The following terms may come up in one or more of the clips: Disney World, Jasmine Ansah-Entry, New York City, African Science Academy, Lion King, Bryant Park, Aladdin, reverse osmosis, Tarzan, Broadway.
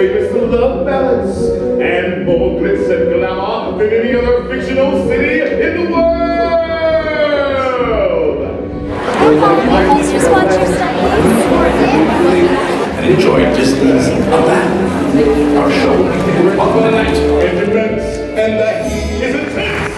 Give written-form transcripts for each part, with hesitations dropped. famous for love ballads and more glitz and glamour than any other fictional city in the world. Please respond to your studies. And enjoy Disney's Aladdin, our show. Welcome to the night. It depends, and the heat is intense.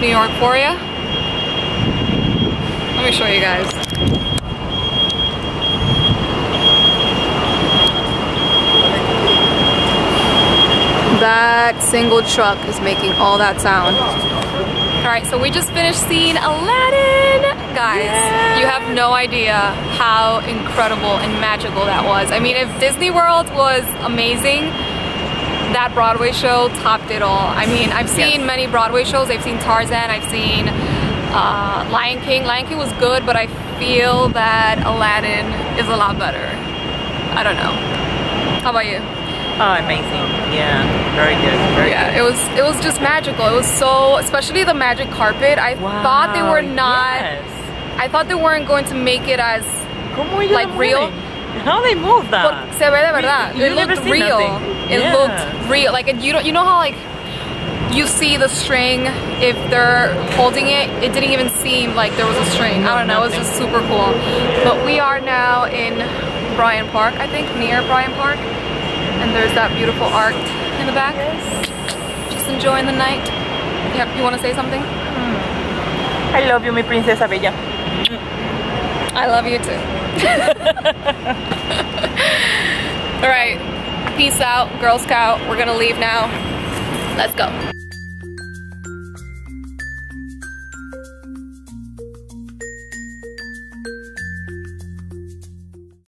New York for you. Let me show you guys. That single truck is making all that sound. Alright, so we just finished seeing Aladdin. Guys, yeah. You have no idea how incredible and magical that was. I mean, if Disney World was amazing, that Broadway show topped it all. I mean, I've seen many Broadway shows. I've seen Tarzan, I've seen Lion King. Lion King was good, but I feel that Aladdin is a lot better. I don't know. How about you? Oh, amazing. Yeah, very good. Very good. It was just magical. It was so, especially the magic carpet. I thought they were not, I thought they weren't going to make it as like real. How they move that? Se ve de verdad. It looked real. It looked real. Like, you don't, you know how like you see the string if they're holding it. It didn't even seem like there was a string. I don't know. It was just super cool. But we are now in Bryant Park, I think, near Bryant Park, and there's that beautiful arc in the back. Just enjoying the night. Yep. You want to say something? I love you, mi princesa bella. I love you too. Alright, peace out, Girl Scout. We're gonna leave now. Let's go.